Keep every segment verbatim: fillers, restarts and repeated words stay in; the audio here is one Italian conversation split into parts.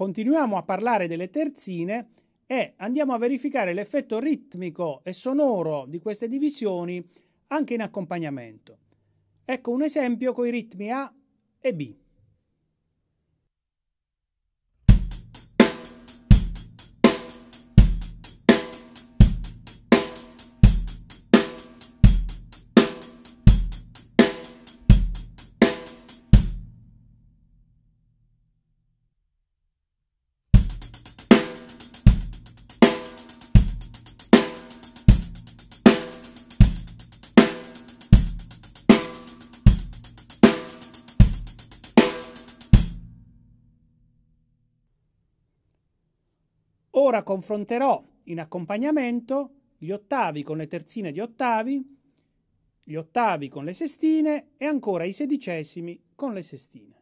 Continuiamo a parlare delle terzine e andiamo a verificare l'effetto ritmico e sonoro di queste divisioni anche in accompagnamento. Ecco un esempio coi ritmi A e B. Ora confronterò in accompagnamento gli ottavi con le terzine di ottavi, gli ottavi con le sestine e ancora i sedicesimi con le sestine.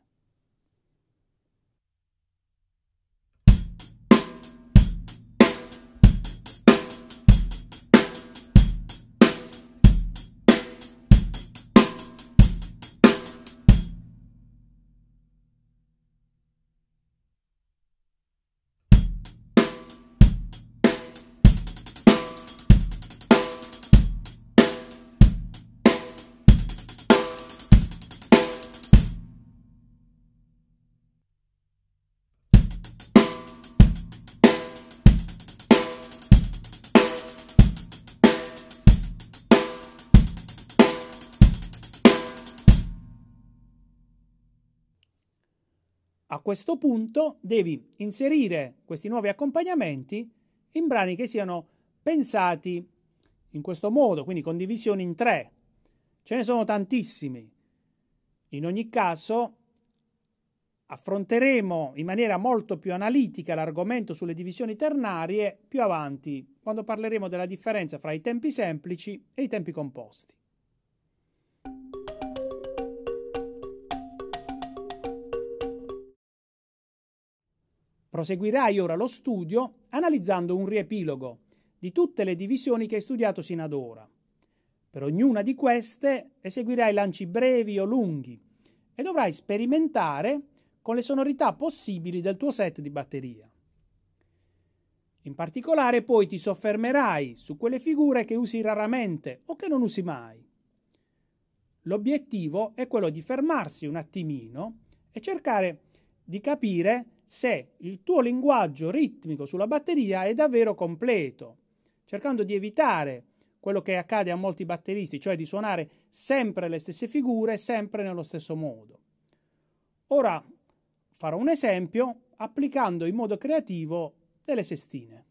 A questo punto devi inserire questi nuovi accompagnamenti in brani che siano pensati in questo modo, quindi con divisioni in tre. Ce ne sono tantissimi. In ogni caso affronteremo in maniera molto più analitica l'argomento sulle divisioni ternarie più avanti, quando parleremo della differenza fra i tempi semplici e i tempi composti. Proseguirai ora lo studio analizzando un riepilogo di tutte le divisioni che hai studiato sino ad ora. Per ognuna di queste eseguirai lanci brevi o lunghi e dovrai sperimentare con le sonorità possibili del tuo set di batteria. In particolare poi ti soffermerai su quelle figure che usi raramente o che non usi mai. L'obiettivo è quello di fermarsi un attimino e cercare di capire se il tuo linguaggio ritmico sulla batteria è davvero completo, cercando di evitare quello che accade a molti batteristi, cioè di suonare sempre le stesse figure, sempre nello stesso modo. Ora farò un esempio applicando in modo creativo delle sestine.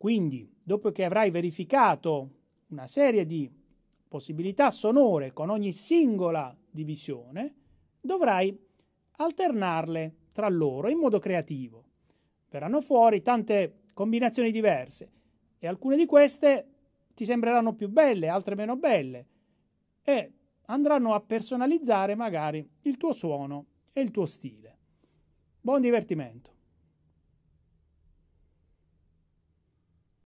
Quindi, dopo che avrai verificato una serie di possibilità sonore con ogni singola divisione, dovrai alternarle tra loro in modo creativo. Verranno fuori tante combinazioni diverse e alcune di queste ti sembreranno più belle, altre meno belle e andranno a personalizzare magari il tuo suono e il tuo stile. Buon divertimento!